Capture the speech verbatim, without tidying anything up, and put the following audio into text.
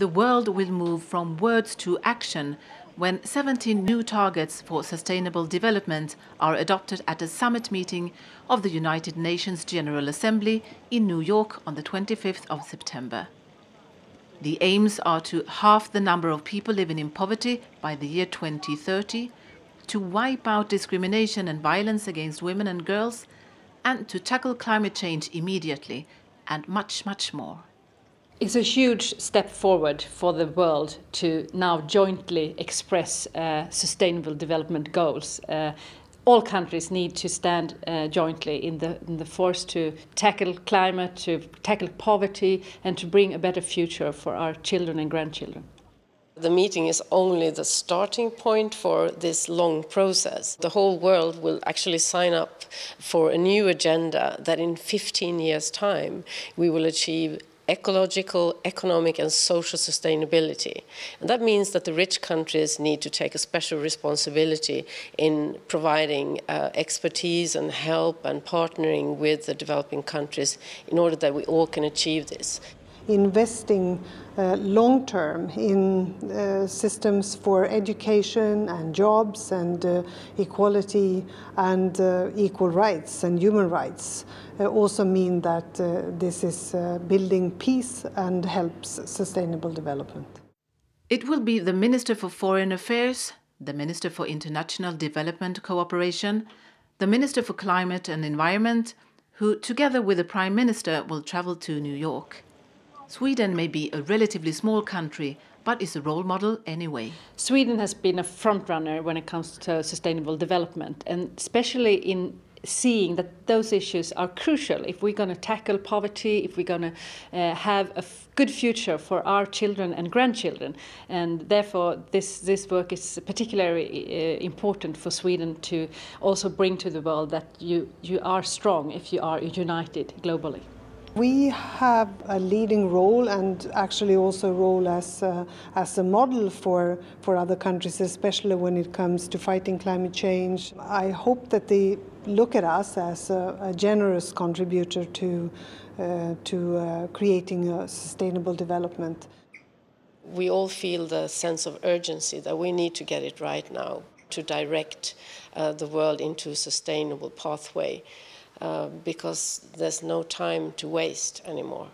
the world will move from words to action when seventeen new targets for sustainable development are adopted at a summit meeting of the United Nations General Assembly in New York on the twenty-fifth of September. The aims are to halve the number of people living in poverty by the year twenty thirty, to wipe out discrimination and violence against women and girls, and to tackle climate change immediately, and much, much more. It's a huge step forward for the world to now jointly express uh, sustainable development goals. Uh, all countries need to stand uh, jointly in the, in the force to tackle climate, to tackle poverty, and to bring a better future for our children and grandchildren. The meeting is only the starting point for this long process. The whole world will actually sign up for a new agenda that in fifteen years' time we will achieve ecological, economic and social sustainability. And that means that the rich countries need to take a special responsibility in providing uh, expertise and help and partnering with the developing countries in order that we all can achieve this. Investing uh, long-term in uh, systems for education and jobs and uh, equality and uh, equal rights and human rights uh, also mean that uh, this is uh, building peace and helps sustainable development. It will be the Minister for Foreign Affairs, the Minister for International Development Cooperation, the Minister for Climate and Environment, who together with the Prime Minister will travel to New York. Sweden may be a relatively small country, but is a role model anyway. Sweden has been a frontrunner when it comes to sustainable development, and especially in seeing that those issues are crucial if we're going to tackle poverty, if we're going to uh, have a good future for our children and grandchildren. And therefore, this, this work is particularly uh, important for Sweden to also bring to the world that you, you are strong if you are united globally. We have a leading role and actually also a role as a, as a model for, for other countries, especially when it comes to fighting climate change. I hope that they look at us as a, a generous contributor to, uh, to uh, creating a sustainable development. We all feel the sense of urgency that we need to get it right now to direct uh, the world into a sustainable pathway. Uh, because there's no time to waste anymore.